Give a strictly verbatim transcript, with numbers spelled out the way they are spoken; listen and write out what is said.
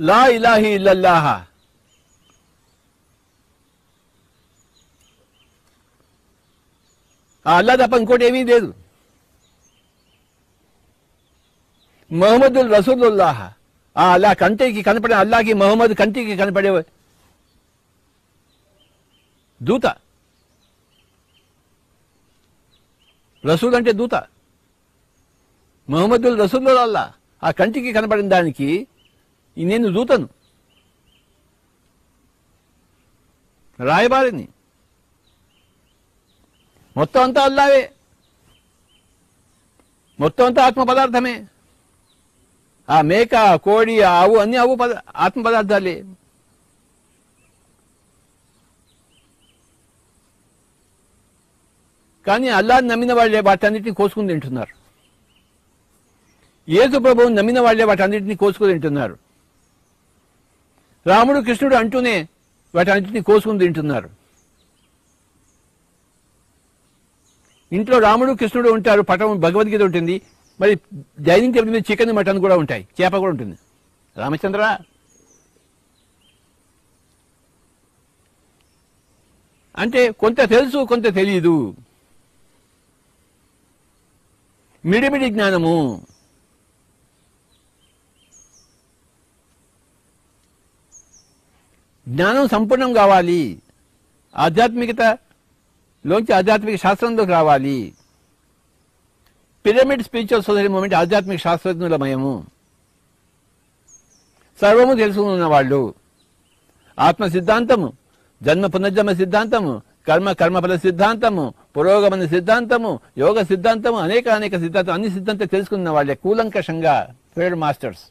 ला इलाहा इल्लल्लाह। आल्लाह पंकोट एवी दे दू मोहम्मदुल रसूलुल्लाह। अल्लाह कंटिकी कनपड़े अल्लाह की मोहम्मद कंटिकी कनपड़े दूत रसूल अंटे दूत मोहम्मदुल रसूलुल्लाह आ कंटिकी कनपड़िन दानिकी नेनु दूतनु रायबारिनि మొత్తం అంతా అల్లాహే, మొత్తం అంతా ఆత్మ పదార్థమే। ఆ మేక ఆ కోడి ఆ ఆవు అన్ని ఆవు ఆత్మ పదార్థాలే। కానీ అల్లాహ్ని నమ్మిన వాళ్ళే వాటన్నిటిని కోసుకుని తింటున్నారు, యేసు ప్రభువుని నమ్మిన వాళ్ళే వాటన్నిటిని కోసుకుని తింటున్నారు, రాముడు కృష్ణుడు అంటూనే వాటన్నిటిని కోసుకుని తింటున్నారు। ఇంట్లో రాముడు కృష్ణుడు ఉంటారు, పటం భగవద్గీత ఉంటుంది, మరి డైనింగ్ టేబుల్ మీద చికెన్ మటన్ కూడా ఉంటాయి, చేప కూడా ఉంటుంది। రామచంద్ర అంటే కొంత తెలుసు కొంత తెలియదు, మిడిమిడి జ్ఞానము। జ్ఞానం సంపూర్ణం కావాలి, ఆధ్యాత్మికత लोंचे आध्यात्मिक शास्त्र रावाली। पिरामिड स्पिरिचुअल सोसाइटी मूवमेंट आध्यात्मिक शास्त्रज्ञुलमयमु सर्वमु तेलुसुकुन्नवाळ्ळु। आत्म सिद्धांतमु, जन्म पुनर्जन्म सिद्धांतमु, कर्म कर्मफल सिद्धांतमु, पुरोगमन सिद्धांतमु, योग सिद्धांतमु, अनेक अनेक सिद्धांत अन्नि सिद्धांत तेलुसुकुन्न वाळ्ळे कूलंकषंगा फील्ड मास्टर्स।